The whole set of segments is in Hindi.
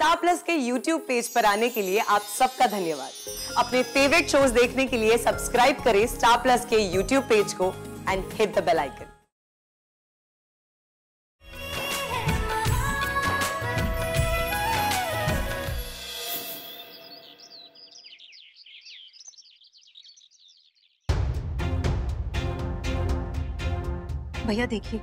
स्टार प्लस के YouTube पेज पर आने के लिए आप सबका धन्यवाद। अपने फेवरेट शोज देखने के लिए सब्सक्राइब करें स्टार प्लस के YouTube पेज को and hit the bell icon. भैया देखिए,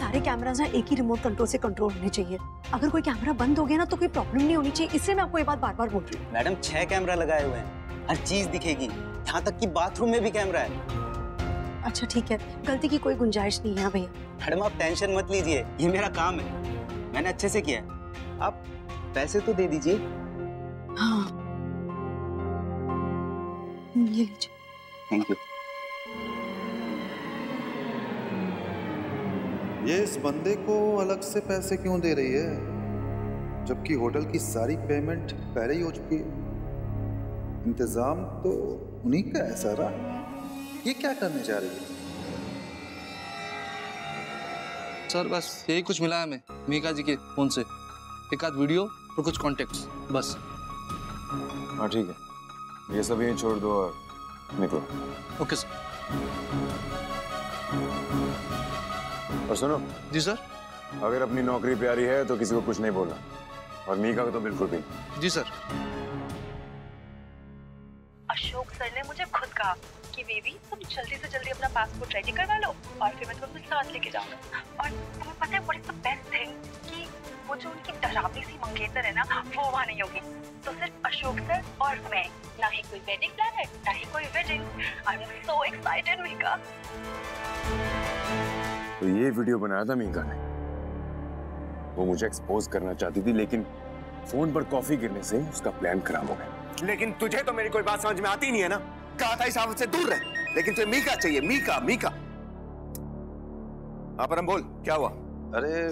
सारे कैमराज ना एक ही रिमोट कंट्रोल से कंट्रोल होने चाहिए। अगर कोई कैमरा बंद हो गया ना तो कोई प्रॉब्लम नहीं होनी चाहिए, इसलिए मैं आपको ये बात बार बार बोल रही हूँ। मैडम 6 कैमरा लगाए हुए हैं, हर चीज दिखेगी, यहाँ तक कि बाथरूम में भी कैमरा है। अच्छा ठीक है, गलती की कोई गुंजाइश नहीं है भैया। मैडम आप टेंशन मत लीजिए, ये मेरा काम है, मैंने अच्छे से किया है। आप पैसे तो दे दीजिए। हाँ ये लीजिए। Thank you. ये इस बंदे को अलग से पैसे क्यों दे रही है, जबकि होटल की सारी पेमेंट पहले ही हो चुकी है। इंतजाम तो उन्हीं का है सारा, ये क्या करने जा रही है? सर बस यही कुछ मिला है हमें मीका जी के फोन से, एक आध वीडियो और कुछ कॉन्टेक्ट्स बस। हाँ ठीक है, ये सब यहीं छोड़ दो और निकलो। Okay sir. और सुनो। जी सर। अगर अपनी नौकरी प्यारी है तो किसी को कुछ नहीं बोलना, और मीका को तो बिल्कुल भी। जी सर। अशोक सर ने मुझे खुद कहा कि बेबी तुम जल्दी से जल्दी अपना पासपोर्ट रेडी करवा लो और फिर मैं तुम्हें साथ लेके जाऊंगा। और तुम्हें पता है what is the best thing, कि वो जो उनकी डरावनी सी मंगेतर है ना वो वहाँ नहीं होगी, तो सिर्फ अशोक सर और मैं, ना ही कोई वेडिंग प्लानर, ना ही कोई wedding. I am so excited Mika. तो ये वीडियो बनाया था मीका ने, वो मुझे एक्सपोज करना चाहती थी, लेकिन फोन पर कॉफी गिरने से उसका प्लान खराब हो गया। लेकिन तुझे तो मेरी कोई बात समझ में आती नहीं है ना, कहा था इस आफत से दूर रहे, लेकिन तुझे मीका चाहिए। मीका मीका। हाँ परम बोल, क्या हुआ? अरे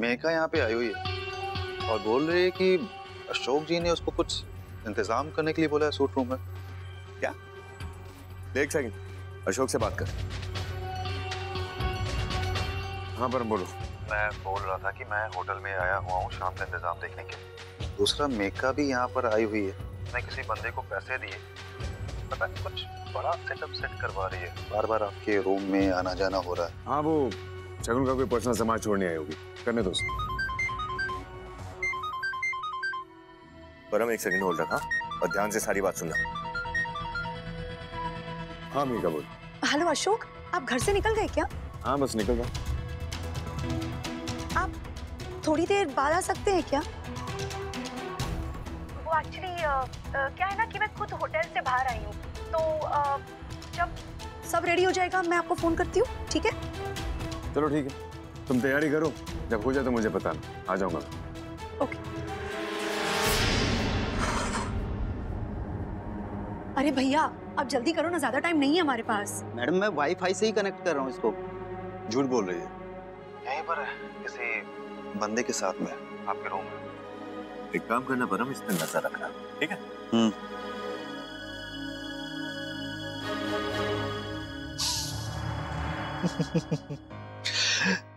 मीका यहाँ पे आई हुई है और बोल रही है कि अशोक जी ने उसको कुछ इंतजाम करने के लिए बोला है सूट रूम में। क्या? देख सकें, अशोक से बात कर। हाँ पर बोलो। मैं बोल रहा था कि मैं होटल में आया हुआ हूँ शाम का इंतजाम देखने के लिए। दूसरा मीका भी यहाँ पर आई हुई है। मैं किसी बंदे को पैसे दिए, पता नहीं कुछ बड़ा सेटअप सेट करवा रही है, बार बार आपके रूम में आना जाना हो रहा है। हाँ वो शगुन का कोई पर्सनल सामान छोड़ने आई होगी, करने दो। परम एक सेकंड होल्ड रखा और ध्यान से सारी बात सुनना। हाँ मीका बोल। हेलो अशोक, आप घर से निकल गए क्या? हाँ बस निकल गया। आप थोड़ी देर बाद आ सकते हैं क्या? वो एक्चुअली क्या है ना कि मैं खुद होटल से बाहर आई हूँ, तो जब सब रेडी हो जाएगा मैं आपको फोन करती हूँ, ठीक है? चलो ठीक है, तुम तैयारी करो, जब हो जाए तो मुझे पता, आ जाऊंगा। ओके। अरे भैया आप जल्दी करो ना, ज्यादा टाइम नहीं है हमारे पास। मैडम मैं वाईफाई से ही कनेक्ट कर रहा हूँ इसको। झूठ बोल रही है, यहीं पर किसी बंदे के साथ में आपके रूम में। एक काम करना परम, इस पे नजर रखना, ठीक है?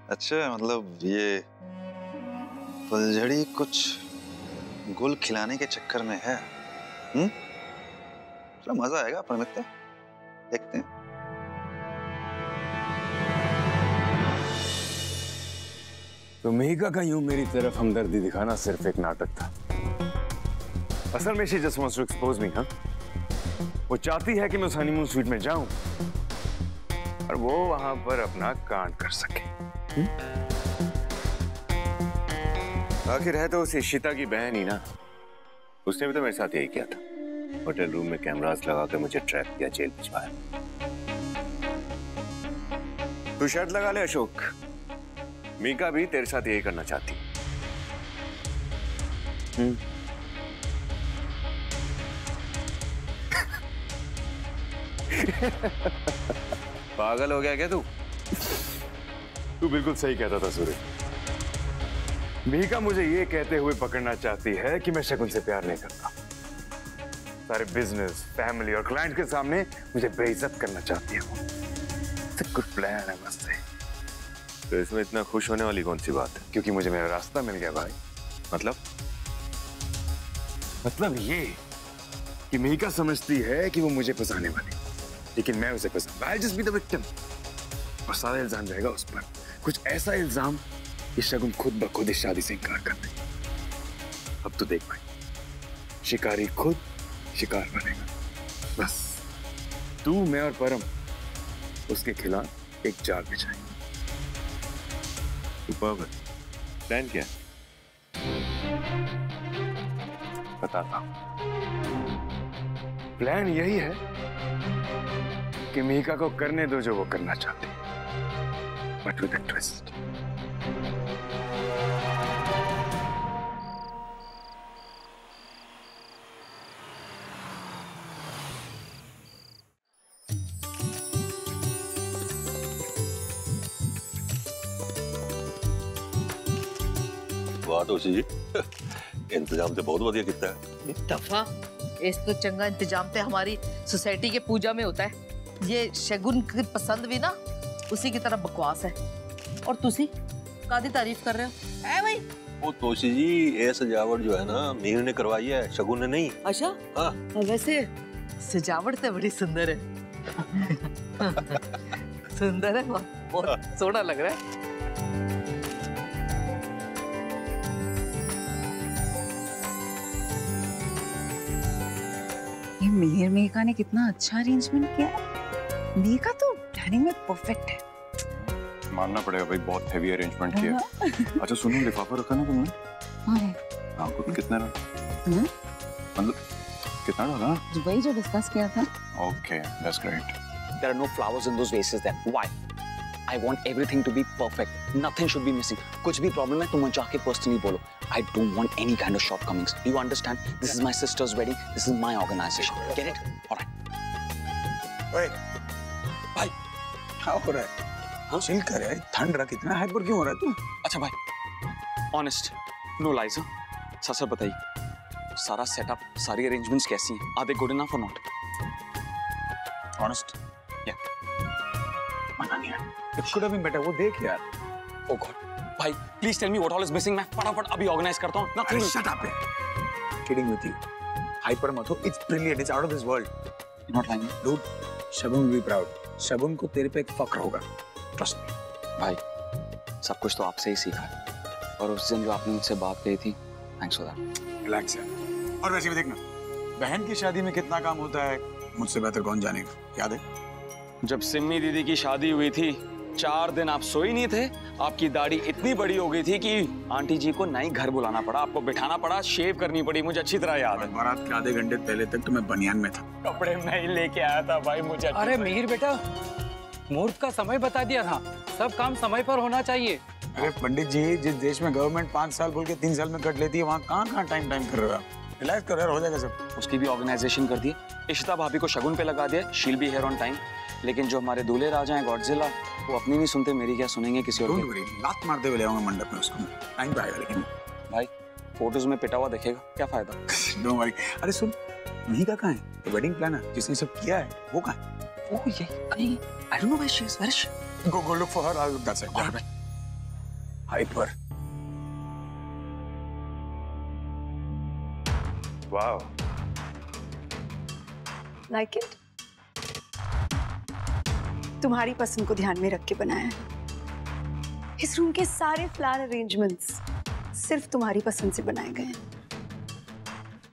अच्छा मतलब ये फुलझड़ी कुछ गुल खिलाने के चक्कर में है। चलो मजा आएगा अपन, मिलते हैं, देखते हैं। तो मीका का यूं मेरी तरफ हमदर्दी दिखाना सिर्फ एक नाटक था। असल में she just wants to expose me. वो चाहती है कि मैं उस हनीमून स्वीट में जाऊं और वो वहां पर अपना कांड कर सके। आखिर है तो उस इशिता की बहन ही ना, उसने भी तो मेरे साथ यही किया था, होटल रूम में कैमरास लगाकर मुझे ट्रैप किया, जेल भिजवाया। तू शर्त लगा ले अशोक, मीका भी तेरे साथ यही करना चाहती। पागल हो गया क्या तू? तू बिल्कुल सही कहता था सूर्य। मीका मुझे ये कहते हुए पकड़ना चाहती है कि मैं शगुन से प्यार नहीं करता, सारे बिजनेस, फैमिली और क्लाइंट के सामने मुझे बेइज्जत करना चाहती है। सब कुछ प्लान है बस। तो इसमें इतना खुश होने वाली कौन सी बात है? क्योंकि मुझे मेरा रास्ता मिल गया भाई। मतलब मतलब ये कि मिहिका समझती है कि वो मुझे फंसाने वाली, लेकिन मैं उसे फंसा, I'll just be the victim। और सारा इल्जाम रहेगा उस पर, कुछ ऐसा इल्जाम कि शगुन खुद ब खुद इस शादी से इनकार कर देगा। अब तो देख भाई, शिकारी खुद शिकार बनेगा। बस तू, मैं और परम उसके खिलाफ एक जाल बिछाएंगे। प्लान क्या है? बताता हूं। प्लान यही है कि मिहिका को करने दो जो वो करना चाहते हैं, बट विद अ ट्विस्ट। जी इंतजाम तो बहुत बढ़िया कितना है। दफा इस तो चंगा इंतजाम तो हमारी सोसाइटी के पूजा में होता है। ये शगुन की पसंद भी ना उसी की तरह बकवास है। और तुसी कादी तारीफ कर रहे हो? ए भाई वो तोशी जी ये सजावट जो है ना मीर ने करवाई है, शगुन ने नहीं। अच्छा हाँ। वैसे सजावट तो बड़ी सुंदर है। सुंदर है, बहुत सोना लग रहा है। मिहिर मिहिका ने कितना अच्छा अरेंजमेंट किया है। मिहिका तो डाइनिंग में परफेक्ट है। मानना पड़ेगा भाई, बहुत हैवी अरेंजमेंट किया है। अच्छा सुनो, लिफाफा रखा ना तुमने? हाँ। कितना रहा? मतलब कितना रहा? वही जो डिस्कस किया था। Okay, that's great. There are no flowers in those vases then. Why? I want everything to be perfect. Nothing should be missing. कुछ भी प्रॉब्लम है तो मुझे जाके पर्सनली बोलो। I don't want any kind of shortcomings. You understand? This is my sister's wedding. This is my organization. Get it? All right. Wait. भाई, क्या हो रहा है? हाँ चिल कर यार, ठंड रख। इतना हाइपर क्यों हो रहा है तू? अच्छा भाई, honest, no lies, हाँ? सच बताइए, सारा सेटअप, सारी अरेंजमेंट्स कैसी हैं? Are they good enough or not? Honest? Yeah. मना नहीं है। It could have been better. वो देख यार। Oh God. भाई please tell me what all is missing, मैं फटाफट अभी ऑर्गेनाइज करता हूं। Nothing. Shut up. Kidding with you. Hyper मत हो, it's brilliant, it's out of this world. You not like dude, Shagun will be proud. Shagun को तेरे पे एक फक्र होगा, ट्रस्ट मी। भाई सब कुछ तो आपसे ही सीखा है, और उस दिन जो आपने मुझसे बात कही थी, थैंक्स फॉर दैट। रिलैक्स यार। और वैसे भी देखना, बहन की शादी में कितना काम होता है, मुझसे बेहतर कौन जानेगा। याद है जब सिम्मी दीदी की शादी हुई थी, 4 दिन आप सोई नहीं थे, आपकी दाढ़ी इतनी बड़ी हो गई थी कि आंटी जी को ना ही घर बुलाना पड़ा, आपको बिठाना पड़ा, शेव करनी पड़ी, मुझे अच्छी तरह याद है। बारात के आधे घंटे पहले तक तो मैं बनियान में था, कपड़े नहीं लेके आया था भाई मुझे। अरे मिहिर बेटा, मुहूर्त का समय बता दिया था, सब काम समय पर होना चाहिए। अरे पंडित जी, जिस देश में गवर्नमेंट 5 साल बोल के 3 साल में कट लेती है, वहाँ कहाँ टाइम कर रहे हो आप? रिलैक्स करो यार, हो जाएगा सब। उसकी भी ऑर्गेनाइजेशन कर दी, इशिता भाभी को शगुन पे लगा दिया, she'll be here on time. लेकिन जो हमारे दूल्हे राजा हैं गॉडजिला, वो अपनी नहीं सुनते, मेरी क्या सुनेंगे किसी और की। लात मारते हुए आऊंगा मंडप में उसको, टाइम पे आएगा। लेकिन भाई फोटोज में पिटा हुआ दिखेगा, क्या फायदा। Don't worry. अरे सुन, मिहिका कहाँ है? तो वेडिंग प्लानर जिसने सब किया है वो कहाँ है? वो यही कहीं, I don't know where she is. Where she? Go look for her. I will that's it. Hyper. Wow, like it. तुम्हारी पसंद को ध्यान में रख के बनाया है। इस रूम के सारे फ्लावर अरेंजमेंट्स सिर्फ तुम्हारी पसंद से बनाए गए हैं।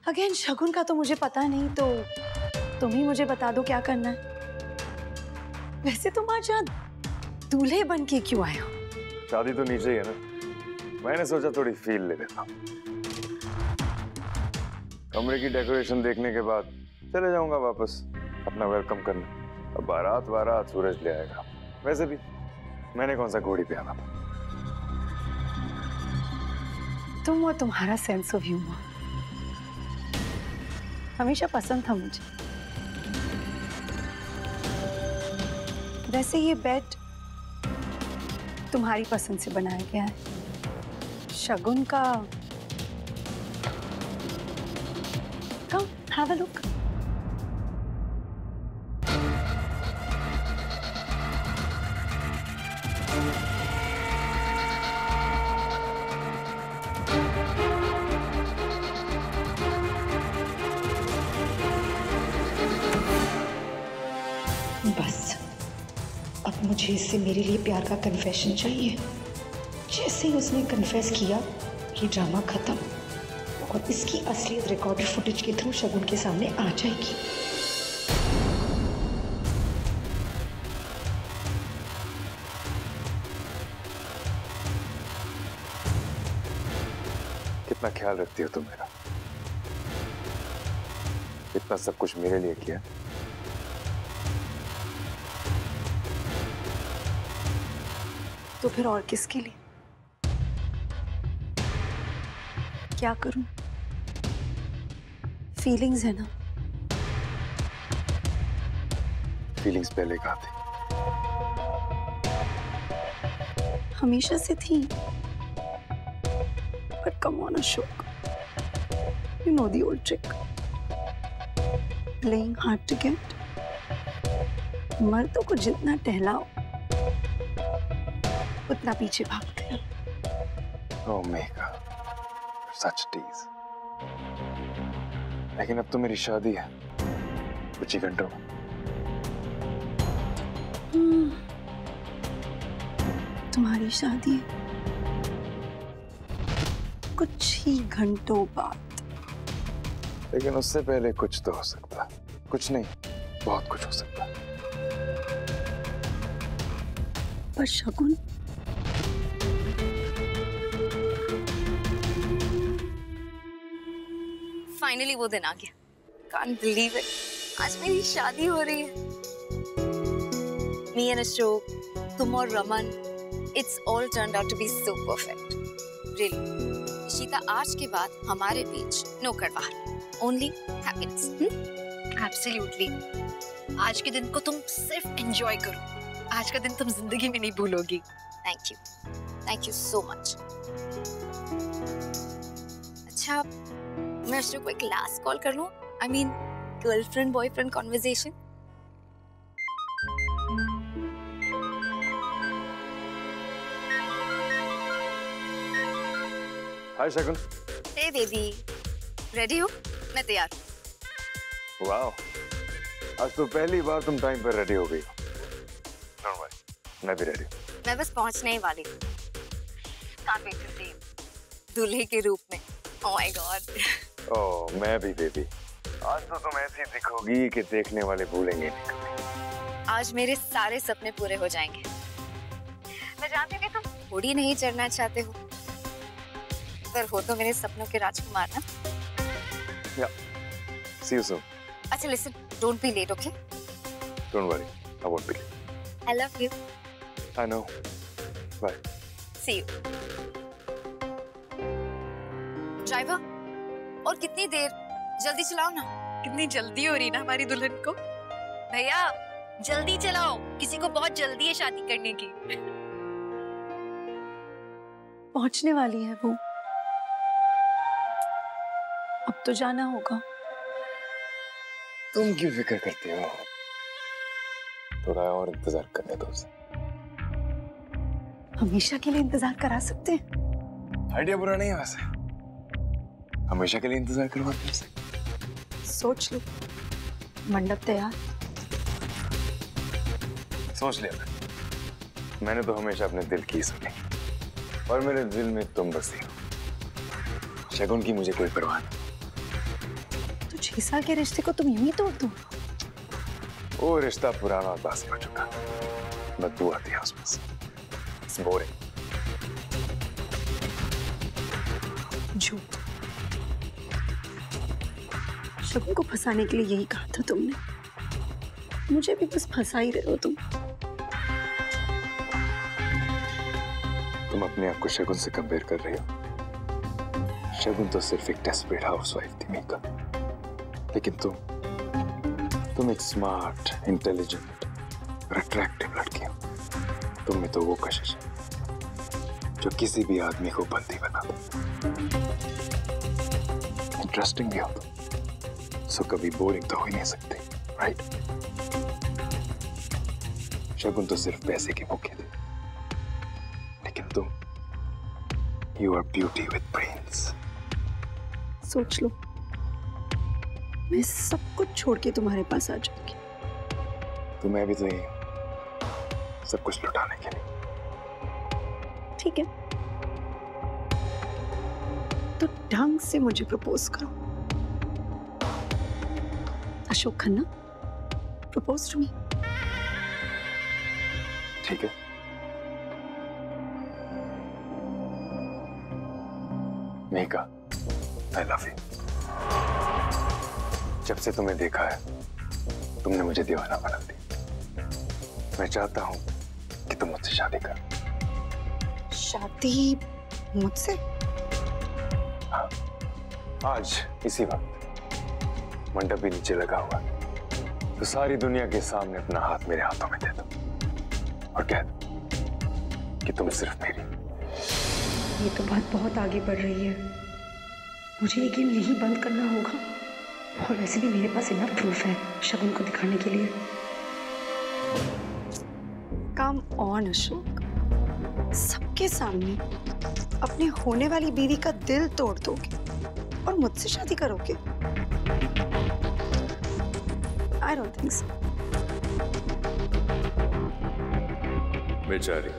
अगेन शगुन का तो मुझे पता नहीं, तो तुम ही मुझे बता दो क्या करना है। वैसे तुम आज यहाँ दूल्हे बन के क्यों आए हो? शादी तो नीचे ही है ना, मैंने सोचा थोड़ी फील ले लेता हूँ। कमरे की डेकोरेशन देखने के बाद चले जाऊंगा वापस अपना वेलकम करना। अब बारात सूरज ले आएगा। वैसे भी मैंने कौन सा घोड़ी पे आना था। तुम और तुम्हारा सेंस ऑफ ह्यूमर हमेशा पसंद था मुझे। वैसे ये बेड तुम्हारी पसंद से बनाया गया है। शगुन का कम हैव अ लुक। मुझे इससे मेरे लिए प्यार का कन्फेशन चाहिए। जैसे ही उसने कन्फेस किया, ये ड्रामा ख़त्म, और इसकी असलियत रिकॉर्डेड फुटेज के थ्रू शगुन के सामने आ जाएगी। कितना ख्याल रखती हो तुम मेरा, इतना सब कुछ मेरे लिए किया। तो फिर और किसके लिए? क्या करूं? फीलिंग्स है ना। फीलिंग्स पहले कहाँ थी? हमेशा से थी। But come on Ashok, you know the old trick, playing hard to get। मर्दों को जितना टहलाओ उतना पीछे भागते हैं। Oh Mihika, such tease। लेकिन अब तो मेरी शादी है कुछ ही घंटों। तुम्हारी शादी है कुछ ही घंटों बाद, लेकिन उससे पहले कुछ तो हो सकता। कुछ नहीं, बहुत कुछ हो सकता। पर शगुन, फाइनली वो दिन आ गया। Can't believe it। आज मेरी शादी हो रही है। Me and Ashok, तुम और Raman, it's all turned out to be so perfect, really। Ishita, आज के बाद हमारे बीच no कड़वाहट, only happiness। Absolutely। आज के दिन को तुम सिर्फ enjoy करो। आज का दिन तुम जिंदगी में नहीं भूलोगी। Thank you so much। अच्छा, मैं अशोक को एक लास्ट कॉल कर लूं? I mean, girlfriend boyfriend conversation। Hi Shagun। Hey baby, ready हो? मैं तैयार। Wow, आज तो पहली बार तुम टाइम पर रेडी हो गई। Don't worry, मैं भी रेडी। मैं बस पहुंचने ही वाली हूँ। Can't wait to see you, दूल्हे के रूप में। Oh my God। Oh, मैं भी बेबी। आज तो तुम ऐसी दिखोगी कि देखने वाले भूलेंगे नहीं कभी। आज मेरे सारे सपने पूरे हो जाएंगे। मैं जानती हूँ कि तुम थोड़ी नहीं चढ़ना चाहते हो, पर हो तो मेरे सपनों के राजकुमार ना। Yeah, see you soon। अच्छा listen, don't be late, okay? Don't worry, I won't be late। I love you। I know। Bye। See you। Driver, और कितनी देर? जल्दी चलाओ ना। कितनी जल्दी हो रही ना हमारी दुल्हन को। भैया जल्दी चलाओ, किसी को बहुत जल्दी है शादी करने की। पहुंचने वाली है वो, अब तो जाना होगा। तुम क्यों फिक्र करते हो, थोड़ा और इंतजार करने दो उसे। हमेशा के लिए इंतजार करा सकते हैं। आइडिया बुरा नहीं है वैसे, हमेशा के लिए इंतजार करवाते हैं। सोच लो, मंडप तैयार। सोच लिया मैंने तो हमेशा अपने दिल की सुनी, और मेरे दिल में तुम बसी हो। शगुन की मुझे कोई परवाह नहीं। तो छीसा के रिश्ते को तुम यूं ही तोड़ दो? वो रिश्ता पुराना और बासी हो चुका, बदबू आती है उसमें से। It's boring। झूठ। शगुन को फंसाने के लिए यही कहा था तुमने। मुझे भी बस फंसा ही रहे हो तुम। तुम अपने आप को शगुन से कंपेयर कर रहे हो। शगुन तो सिर्फ एक डेस्परेट हाउसवाइफ थी मेका, लेकिन तुम एक स्मार्ट, इंटेलिजेंट और अट्रैक्टिव लड़की हो। तुम में तो वो कशिश है जो किसी भी आदमी को बंदी बना दे। इंटरेस्टिंग भी हो, सो कभी बोरिंग तो हो ही नहीं सकते, राइट? शगुन तो सिर्फ पैसे के भूखे थे, लेकिन तुम, you are beauty with brains. सोच लो, मैं सब कुछ छोड़ के तुम्हारे पास आ जाऊंगी। तुम्हें भी तो यही सब कुछ लुटाने के लिए। ठीक है, तो ढंग से मुझे प्रपोज करो। Ashok Khanna, propose to me. ठीक है, मिहिका, आई लव यू। जब से तुम्हें देखा है, तुमने मुझे दीवाना बना दी। मैं चाहता हूं कि तुम मुझसे शादी करो। शादी मुझसे? हाँ, आज इसी वक्त मंडप भी नीचे लगा हुआ है, तो सारी दुनिया के सामने अपना हाथ मेरे हाथों में दे दो और कह दो कि तुम सिर्फ मेरी। ये तो बात बहुत आगे बढ़ रही है। मुझे ये गेम यहीं बंद करना होगा, और वैसे भी मेरे पास इनफ प्रूफ है शगुन को दिखाने के लिए। काम ऑन अशोक, सबके सामने अपने होने वाली बीवी का दिल तोड़ दोगे और मुझसे शादी करोगे? I don't think so। बेचारी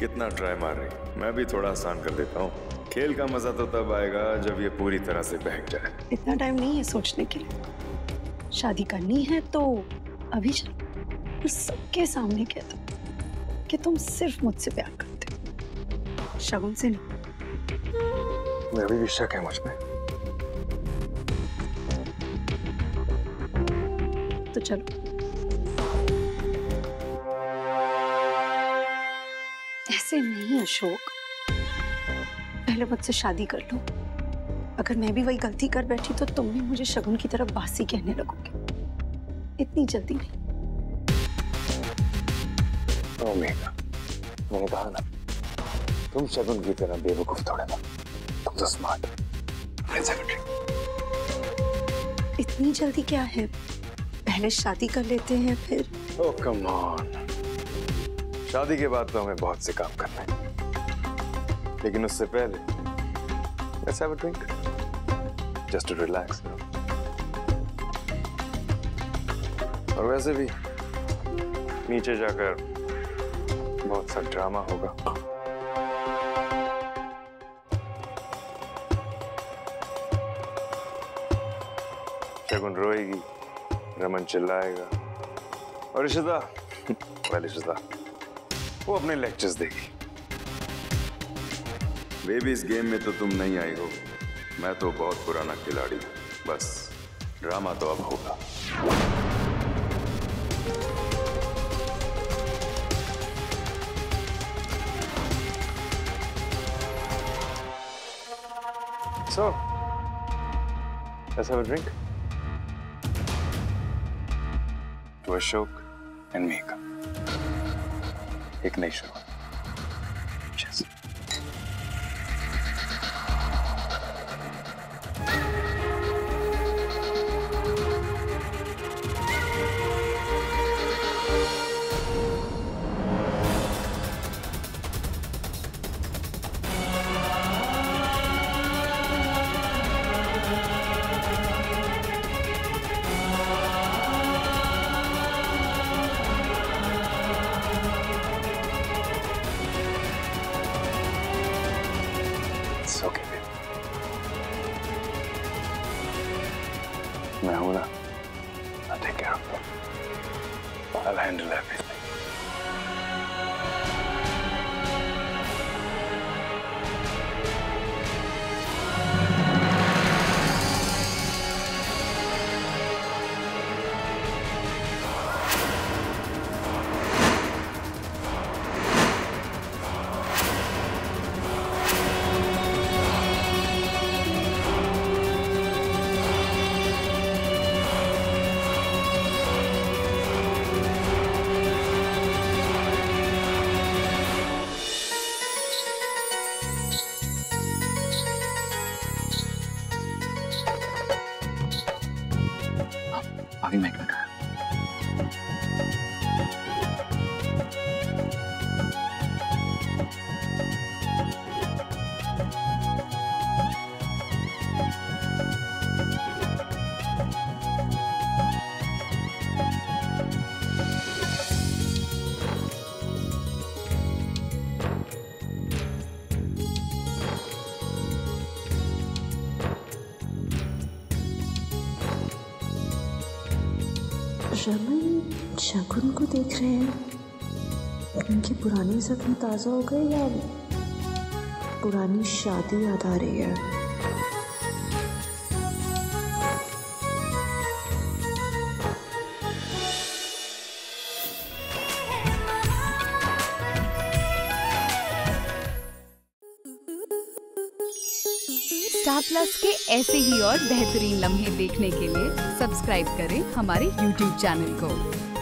कितना ट्राई मार रही, मैं भी थोड़ा आसान कर देता हूँ। खेल का मजा तो तब आएगा जब ये पूरी तरह से बहक जाए। इतना टाइम नहीं है सोचने के लिए। शादी करनी है तो अभी चलो, सबके सामने कह दो कि तुम सिर्फ मुझसे प्यार करते हो, शगुन से नहीं। मैं भी शक है मुझ में, तो चलो। ऐसे नहीं अशोक, पहले मुझसे शादी कर लो। अगर मैं भी वही गलती कर बैठी तो तुम भी मुझे शगुन की तरफ बासी कहने लगोगे। इतनी जल्दी नहीं। ओ मेघा, मैंने कहा ना, तुम शगुन की तरह बेवकूफ थोड़े ना, तुम तो स्मार्ट हो। इतनी जल्दी क्या है, पहले शादी कर लेते हैं फिर। ओ कम ऑन, शादी के बाद तो हमें बहुत से काम करना है, लेकिन उससे पहले let's have a drink, just to relax। और वैसे भी नीचे जाकर बहुत सा ड्रामा होगा। शगुन रोएगी, रमन चिल्लाएगा, और इशिता, well इशिता वो अपने लेक्चर्स देगी। बेबी, इस गेम में तो तुम नहीं आई हो, मैं तो बहुत पुराना खिलाड़ी हूँ। बस ड्रामा तो अब होगा। So, let's have a drink to Ashok and Mihika। एक नई शुरुआत। मैं हूं ना, I'll take care of them, I'll handle everything। Raman शगुन को देख रहे हैं। उनके पुराने जख्म ताज़ा हो गए या पुरानी शादी याद आ रही है? स्टार प्लस के ऐसे ही और बेहतरीन लम्हे देखने के लिए सब्सक्राइब करें हमारे YouTube चैनल को।